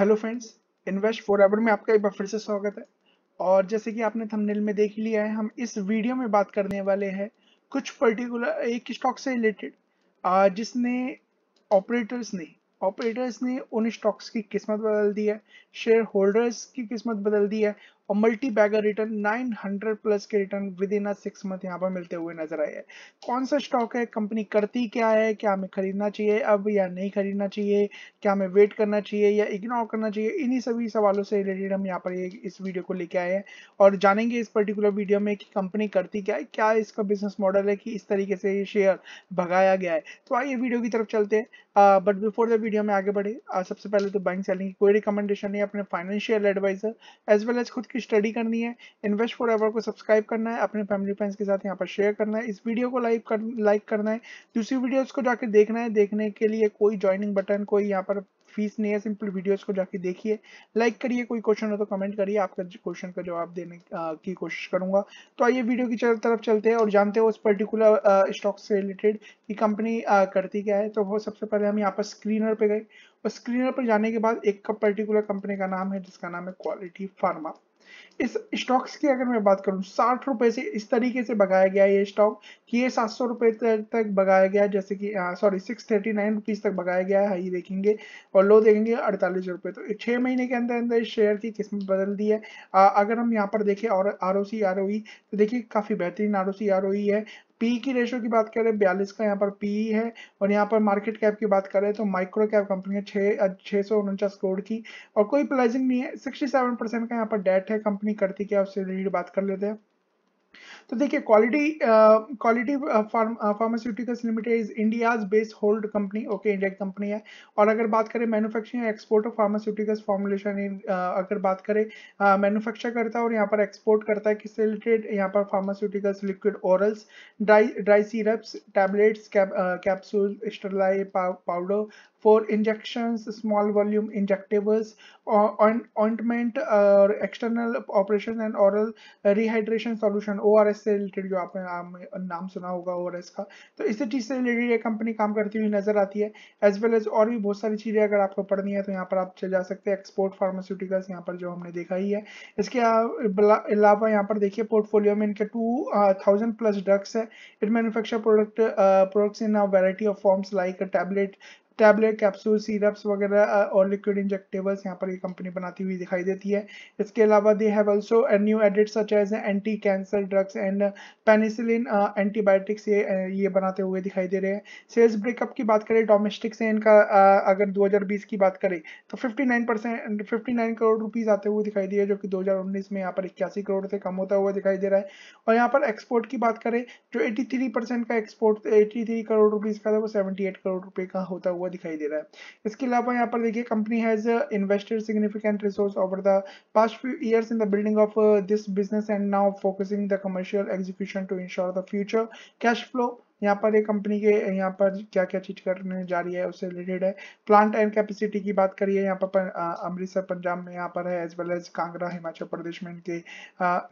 Hello friends, invest forever में आपका एक बार फिर से स्वागत है। और जैसे कि आपने थंबनेल में देख लिया है, हम इस वीडियो में बात करने वाले हैं कुछ पर्टिकुलर एक स्टॉक से रिलेटेड जिसने ऑपरेटर्स ने उन स्टॉक्स की किस्मत बदल दी है, शेयर होल्डर्स की किस्मत बदल दी है और मल्टी बैगर रिटर्न 900 प्लस के रिटर्न विद इन 6 मंथ यहाँ पर मिलते हुए नजर आए हैं। कौन सा स्टॉक है, कंपनी करती क्या है, क्या हमें खरीदना चाहिए अब या नहीं खरीदना चाहिए, क्या हमें वेट करना चाहिए या इग्नोर करना चाहिए, इन्हीं सभी सवालों से रिलेटेड हम यहाँ पर इस वीडियो को लेके आए हैं और जानेंगे इस पर्टिकुलर वीडियो में कि कंपनी करती क्या है, क्या इसका बिजनेस मॉडल है कि इस तरीके से ये शेयर भगाया गया है। तो आइए वीडियो की तरफ चलते हैं। बट बिफोर द वीडियो में आगे बढ़े, सबसे पहले तो बाइंग सेलिंग की कोई रिकमेंडेशन नहीं, अपने financial advisor as well as खुद स्टडी करनी है। इन्वेस्ट फॉरएवर को सब्सक्राइब करना है, अपने फैमिली फ्रेंड्स के साथ यहाँ पर शेयर करना है, इस वीडियो को लाइक करना है, दूसरी वीडियोस को जाकर देखना है। देखने के लिए कोई ज्वाइनिंग बटन, कोई यहाँ पर फीस नहीं है, सिंपल वीडियोस को जाके देखिए, लाइक करिए, कोई क्वेश्चन हो तो कमेंट करिए, आपका क्वेश्चन का जवाब देने की कोशिश करूंगा। तो आइए वीडियो की तरफ चलते हैं और जानते हो उस पर्टिकुलर स्टॉक से रिलेटेड कि कंपनी करती क्या है। तो वो सबसे पहले हम यहाँ पर स्क्रीनर पे गए और स्क्रीनर पर जाने के बाद एक पर्टिकुलर कंपनी का नाम है जिसका नाम है क्वालिटी फार्मा। इस स्टॉक्स की अगर मैं बात करूं, 60 रुपए से इस तरीके से भगाया गया ये स्टॉक कि ये 700 रुपए तक भगाया गया, जैसे कि सॉरी 639 रुपीज तक भगाया गया है। हाई देखेंगे और लो देखेंगे 48 रुपए। तो 6 महीने के अंदर अंदर इस शेयर की किस्मत बदल दी है। अगर हम यहाँ पर देखें और ROC ROE तो देखिए काफी बेहतरीन ROC ROE है। पी की रेशियो की बात करें 42 का यहाँ पर पी है और यहाँ पर मार्केट कैप की बात करें तो माइक्रो कैप कंपनी है 649 करोड़ की और कोई प्राइसिंग नहीं है। 67% का यहाँ पर डेट है। कंपनी करती क्या उससे रिलेटेड बात कर लेते हैं। तो देखिए quality pharmaceuticals limited is India's based hold company. Okay, India की कंपनी है। और अगर बात करें manufacturing export of pharmaceuticals formulation अगर बात करें मैन्युफैक्चर करता है और यहाँ पर एक्सपोर्ट करता है किससे रिलेटेड, यहाँ पर pharmaceuticals liquid orals, dry syrups, tablets, capsule, sterile powder for injections, small volume injectables, ointment और external operation and oral rehydration solution, ORS से रिलेटेड जो आपने नाम सुना होगा ORS का, तो इसी चीज से रिलेटेड ये कंपनी काम करती हुई नजर आती है। एज वेल एज और भी बहुत सारी चीजें अगर आपको पढ़नी है तो यहाँ पर आप चले जा सकते हैं। एक्सपोर्ट फार्मास्यूटिकल्स यहाँ पर जो हमने देखा ही है। इसके अलावा यहाँ पर देखिए पोर्टफोलियो में इनके 2000 प्लस ड्रग्स है। It manufacture products in a variety of forms like tablet, capsule, syrups वगैरह और लिक्विड इंजेक्टेबल्स यहाँ पर ये कंपनी बनाती हुई दिखाई देती है। इसके अलावा they have also new added such as anti cancer drugs and penicillin antibiotics ये बनाते हुए दिखाई दे रहे हैं। सेल्स ब्रेकअप की बात करें डोमेस्टिक से इनका अगर 2020 की बात करें तो 59 करोड़ रुपीज आते हुए दिखाई दिए, जो कि 2019 में यहाँ पर 81 करोड़ से कम होता हुआ दिखाई दे रहा है। और यहाँ पर एक्सपोर्ट की बात करें जो 83% का एक्सपोर्ट 83 करोड़ रुपीज का था वो 78 करोड़ रुपये का होता हुआ दिखाई दे रहा है। इसके अलावा यहाँ पर देखिए company has invested significant resource over the past few years in the building of this business and now focusing the commercial execution to ensure the future cash flow. यहाँ पर एक कंपनी के यहाँ पर क्या क्या चीज करने जा रही है उससे रिलेटेड है। प्लांट एंड कैपेसिटी की बात करिए यहाँ पर अमृतसर पंजाब में यहाँ पर है, as well as Kangra Himachal Pradesh में इनके।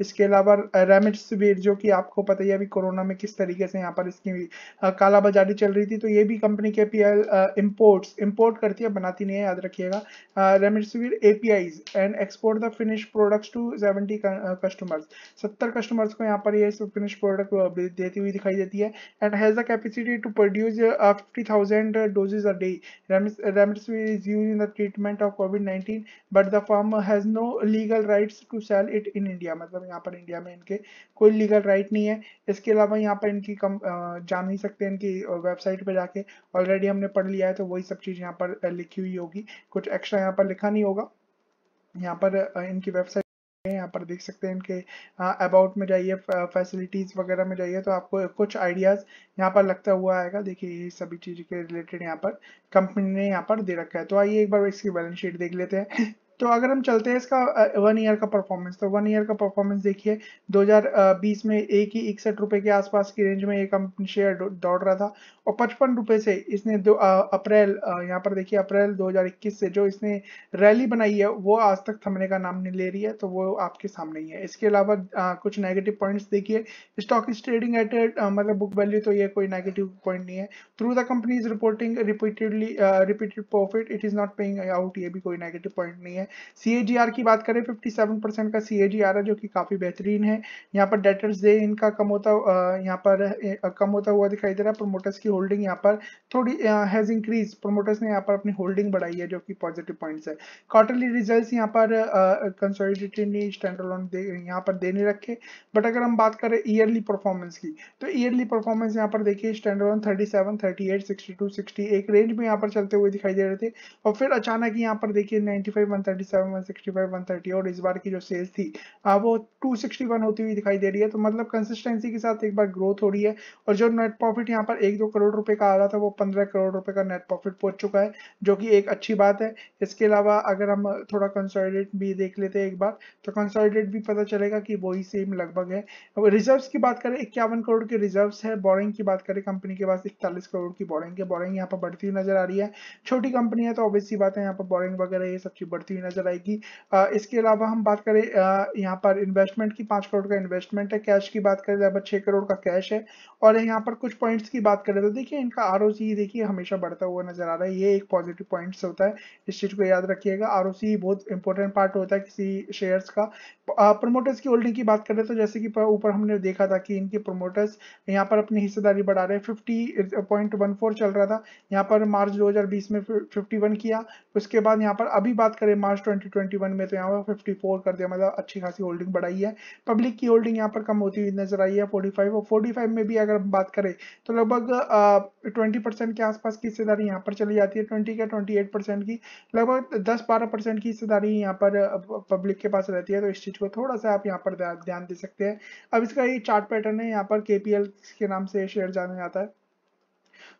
इसके अलावा रेमडेसिविर जो कि आपको पता ही है अभी कोरोना में किस तरीके से यहाँ पर इसकी कालाबाजारी चल रही थी, तो ये भी कंपनी के इम्पोर्ट करती है, बनाती नहीं है, याद रखिएगा। Remdesivir APIs and export the finish products to 70 customers, 70 customers को यहाँ पर ये फिनिश प्रोडक्ट देती हुई दिखाई देती है। And has the capacity to produce 50,000 doses a day. Remdesivir is used in the treatment of COVID-19, but the firm has no legal rights to sell it in India. मतलब यहाँ पर India में इनके कोई लीगल राइट नहीं है। इसके अलावा यहाँ पर इनकी जान नहीं सकते, इनकी वेबसाइट पे जाके ऑलरेडी हमने पढ़ लिया है, तो वही सब चीज यहाँ पर लिखी हुई होगी, कुछ एक्स्ट्रा यहाँ पर लिखा नहीं होगा। यहाँ पर इनकी वेबसाइट यहाँ पर देख सकते हैं, इनके अबाउट में जाइए, फैसिलिटीज वगैरह में जाइए तो आपको कुछ आइडियाज यहाँ पर लगता हुआ आएगा। देखिए ये सभी चीज के रिलेटेड यहाँ पर कंपनी ने यहाँ पर दे रखा है। तो आइए एक बार इसकी बैलेंस शीट देख लेते हैं। तो अगर हम चलते हैं इसका 1 ईयर का परफॉर्मेंस, तो 1 ईयर का परफॉर्मेंस देखिए 2020 में 161 रुपए के आसपास की रेंज में ये कंपनी शेयर दौड़ रहा था और 55 रुपए से इसने अप्रैल, यहाँ पर देखिए अप्रैल 2021 से जो इसने रैली बनाई है वो आज तक थमने का नाम नहीं ले रही है, तो वो आपके सामने ही है। इसके अलावा कुछ नेगेटिव पॉइंट्स देखिए, स्टॉक इज ट्रेडिंग एट मतलब बुक वैल्यू, तो ये कोई नेगेटिव पॉइंट नहीं है। Through the company is reporting repeated profit, it is not paying out, ये भी कोई नेगेटिव पॉइंट नहीं है। CAGR की बात करें 57% का CAGR है जो कि काफी बेहतरीन है। यहाँ पर डेटर्स डे इनका कम होता हुआ दिखाई दे रहा है। प्रोमोटर्स की होल्डिंग यहाँ पर थोड़ी हैज इंक्रीज, प्रोमोटर्स ने यहाँ पर अपनी होल्डिंग बढ़ाई है जो कि पॉजिटिव पॉइंट्स है। क्वार्टरली रिजल्ट्स यहाँ पर कंसोलिडेटेड नहीं, स्टैंडअलोन यहाँ पर देने रखे। बट अगर हम बात करें ईयरली परफॉर्मेंस की, तो ईयरली परफॉर्मेंस यहाँ पर देखिए स्टैंडअलोन 37, 38, 62, 60 एक रेंज में यहाँ पर चलते हुए दिखाई दे रहे थे और फिर अचानक यहाँ पर देखिए 95, 137, 165, 130 और इस बार की जो सेल्स थी वो 261 होती हुई दिखाई दे रही है। तो मतलब कंसिस्टेंसी के साथ एक बार ग्रोथ हो रही है और जो नेट प्रॉफिट यहाँ पर 1-2 करोड़ रुपए का आ रहा था वो 15 करोड़ रुपए का नेट प्रॉफिट पहुंच चुका है जो कि एक अच्छी बात है। इसके अलावा अगर हम थोड़ा कंसोलिडेट भी देख लेते हैं एक बार, तो कंसोलिडेट भी पता चलेगा कि वही सेम लगभग है। रिजर्व्स की बात करें 51 करोड़ के रिजर्व्स है। बोरिंग की बात करें कंपनी के पास 41 करोड़ की बोरिंग है। बोरिंग यहाँ पर बढ़ती हुई नजर आ रही है, छोटी कंपनी है तो ऑब्वियस सी बात है यहाँ पर बोरिंग वगैरह ये सब चीज बढ़ती हुई नजर आएगी। इसके अलावा हम बात करें यहाँ पर इन्वेस्टमेंट की, 5 करोड़ का इन्वेस्टमेंट है। कैश की बात करें लगभग 6 करोड़ का कैश है। और यहाँ पर कुछ पॉइंट्स की बात करें तो देखिए इनका ROCE देखिए हमेशा बढ़ता हुआ नजर आ रहा है, ये एक पॉजिटिव पॉइंट्स होता है, इस चीज को याद रखिएगा। ROCE बहुत इंपॉर्टेंट पार्ट होता है किसी शेयर्स का। प्रोमोटर्स की होल्डिंग की बात करें तो जैसे कि ऊपर हमने देखा था कि इनके प्रोमोटर्स यहाँ पर अपनी हिस्सेदारी बढ़ा रहे हैं, 50.14 चल रहा था, यहाँ पर मार्च 2020 में 51 किया, उसके बाद यहाँ पर अभी बात करें मार्च 2021 में तो यहाँ पर 54 कर दिया, मतलब अच्छी खासी होल्डिंग बढ़ाई है। पब्लिक की होल्डिंग यहाँ पर कम होती हुई नजर आई है 45, और 45 में भी अगर हम बात करें तो लगभग 20% के आसपास की हिस्सेदारी यहाँ पर चली जाती है, 28% की, लगभग 10-12% की हिस्सेदारी यहाँ पर पब्लिक के पास रहती है। तो इस चीज को थोड़ा सा आप यहाँ पर ध्यान दे सकते हैं। अब इसका ये चार्ट पैटर्न है, यहाँ पर KPL के नाम से शेयर जाना जाता है।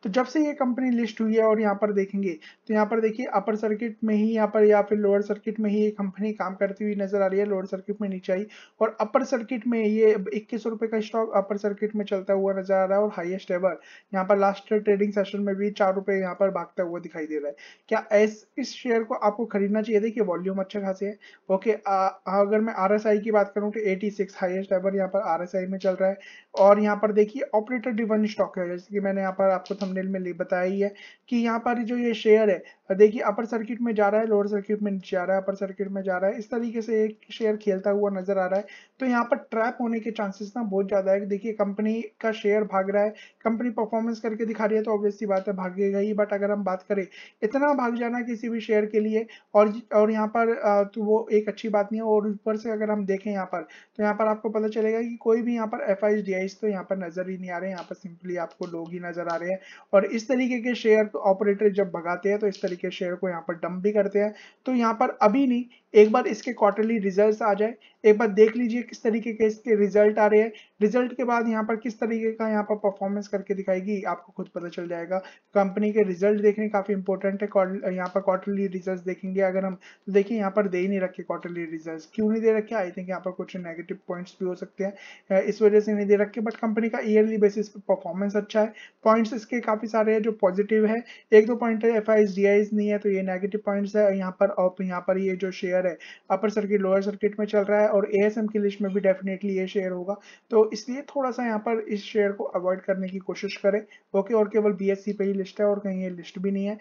तो जब से ये कंपनी लिस्ट हुई है और यहाँ पर देखेंगे तो यहाँ पर देखिए अपर सर्किट में ही यहाँ पर या फिर लोअर सर्किट में ही ये कंपनी काम करती हुई नजर आ रही है। लोअर सर्किट में नीचे आई और अपर सर्किट में ये 21 रुपए का स्टॉक अपर सर्किट में चलता हुआ नजर आ रहा है और हाईएस्ट एवर यहाँ पर लास्ट ट्रेडिंग सेशन में भी 4 रुपए यहाँ पर भागता हुआ दिखाई दे रहा है। क्या इस शेयर को आपको खरीदना चाहिए? देखिए वॉल्यूम अच्छे खासे है। ओके, अगर मैं RSI की बात करूँ तो 86 हाईएस्ट एवर यहाँ पर RSI में चल रहा है। और यहाँ पर देखिए ऑपरेटर ड्रिवन स्टॉक है, जैसे कि मैंने यहाँ पर आपको थंबनेल में ले बताया ही है कि यहाँ पर जो ये शेयर है देखिए अपर सर्किट में जा रहा है, लोअर सर्किट में जा रहा है, अपर सर्किट में जा रहा है, इस तरीके से एक शेयर खेलता हुआ नजर आ रहा है। तो यहाँ पर ट्रैप होने के चांसेस ना बहुत ज्यादा है। देखिए कंपनी का शेयर भाग रहा है, कंपनी परफॉर्मेंस करके दिखा रही है तो ऑब्वियसली बात है भागेगा ही। बट अगर हम बात करें इतना भाग जाना किसी भी शेयर के लिए और यहाँ पर तो वो एक अच्छी बात नहीं है। और ऊपर से अगर हम देखें यहाँ पर तो यहाँ पर आपको पता चलेगा कि कोई भी यहाँ पर FIs DIs तो यहाँ पर नजर ही नहीं आ रहे हैं, यहाँ पर सिंपली आपको लोग ही नजर आ रहे हैं। और इस तरीके के शेयर को ऑपरेटर जब भगाते हैं तो इस तरीके के शेयर को यहाँ पर डंप भी करते हैं। तो यहाँ पर अभी नहीं, एक बार इसके क्वार्टरली रिजल्ट्स आ जाए, एक बार देख लीजिए किस तरीके के इसके रिजल्ट आ रहे हैं, रिजल्ट के बाद यहाँ पर किस तरीके का यहाँ पर परफॉर्मेंस करके दिखाएगी आपको खुद पता चल जाएगा। कंपनी के रिजल्ट देखने काफी इंपॉर्टेंट है। यहाँ पर क्वार्टरली रिजल्ट देखेंगे अगर हम तो देखिए यहाँ पर दे ही नहीं रखे क्वार्टरली रिजल्ट। क्यों नहीं दे रखे? आई थिंक यहाँ पर कुछ नेगेटिव पॉइंट्स भी हो सकते हैं, इस वजह से नहीं दे रखे। बट कंपनी का ईयरली बेसिस पर परफॉर्मेंस अच्छा है, पॉइंट्स इसके काफी सारे हैं जो पॉजिटिव है, 1-2 पॉइंट है। FIs DIs नहीं है तो ये नेगेटिव पॉइंट्स है यहाँ पर। और यहाँ पर ये जो शेयर है अपर सर्किट लोअर सर्किट में चल रहा है और ASM की लिस्ट में भी डेफिनेटली ये शेयर होगा, तो इसलिए थोड़ा सा यहाँ पर इस शेयर को अवॉइड करने की कोशिश करें। ओके, और केवल BSE पे ही लिस्ट है और कहीं ये लिस्ट भी नहीं है।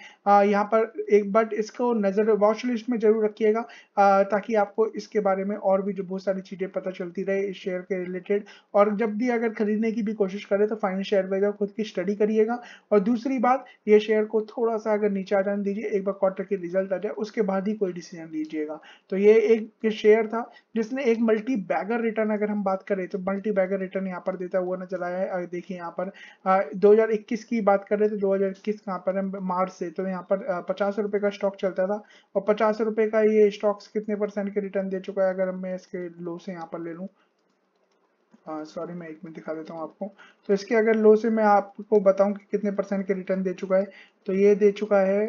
यहाँ पर एक बट इसको नजर वॉच लिस्ट में जरूर रखिएगा ताकि आपको इसके बारे में और भी जो बहुत सारी चीजें पता चलती रहे इस शेयर के रिलेटेड। और जब भी अगर खरीदने की भी कोशिश करें तो फाइनेंशियल एडवाइजर खुद की स्टडी करिएगा। और दूसरी बात, ये शेयर को थोड़ा सा अगर नीचे आ जाने दीजिए, एक बार क्वार्टर के रिजल्ट आ जाए उसके बाद ही कोई डिसीजन लीजिएगा। तो ये एक शेयर था जिसने एक मल्टी बैगर रिटर्न, अगर हम बात करें तो मल्टी बैगर रिटर्न यहाँ पर देता हुआ नजर आया है। देखिए यहाँ पर 2021 की बात करें तो 2021 कहाँ पर है, मार्च से, तो यहाँ पर 50 रुपए का स्टॉक चलता था और 50 रुपए का ये स्टॉक्स कितने परसेंट के रिटर्न दे चुका है अगर मैं इसके लो से यहाँ पर ले लूँ सॉरी मैं एक मिनट दिखा देता हूँ आपको। तो इसके अगर लो से मैं आपको बताऊँ कि कितने परसेंट के रिटर्न दे चुका है, तो ये दे चुका है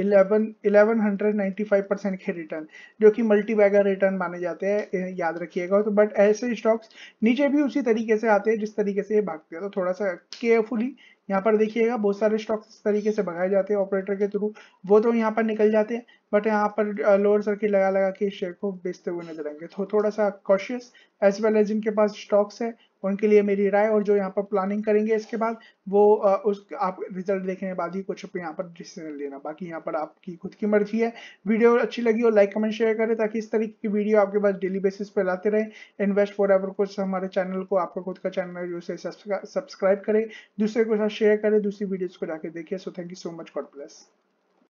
1195% के रिटर्न, जो कि मल्टी बैगर रिटर्न माने जाते हैं, याद रखिएगा। तो बट ऐसे स्टॉक्स नीचे भी उसी तरीके से आते हैं जिस तरीके से ये भागते हैं, तो थोड़ा सा केयरफुली यहाँ पर देखिएगा। बहुत सारे स्टॉक्स इस तरीके से भगाए जाते हैं ऑपरेटर के थ्रू, वो तो यहाँ पर निकल जाते हैं, बट यहाँ पर लोअर सर्किट लगा लगा के शेयर को बेचते हुए नजर आएंगे। तो थोड़ा सा कॉशियस एज वेल एज जिनके पास स्टॉक्स है उनके लिए मेरी राय, और जो यहाँ पर प्लानिंग करेंगे इसके बाद वो उस आप रिजल्ट देखने के बाद ही कुछ यहाँ पर डिसीजन लेना, बाकी यहाँ पर आपकी खुद की मर्जी है। वीडियो अच्छी लगी हो लाइक कमेंट शेयर करें, ताकि इस तरीके की वीडियो आपके पास डेली बेसिस पे लाते रहें। इन्वेस्ट फॉर एवर को हमारे चैनल को, आपका खुद का चैनल है, उसे सब्सक्राइब करें, दूसरे के साथ शेयर करें, दूसरी वीडियोज को जाके देखिए। So thank you so much, god bless.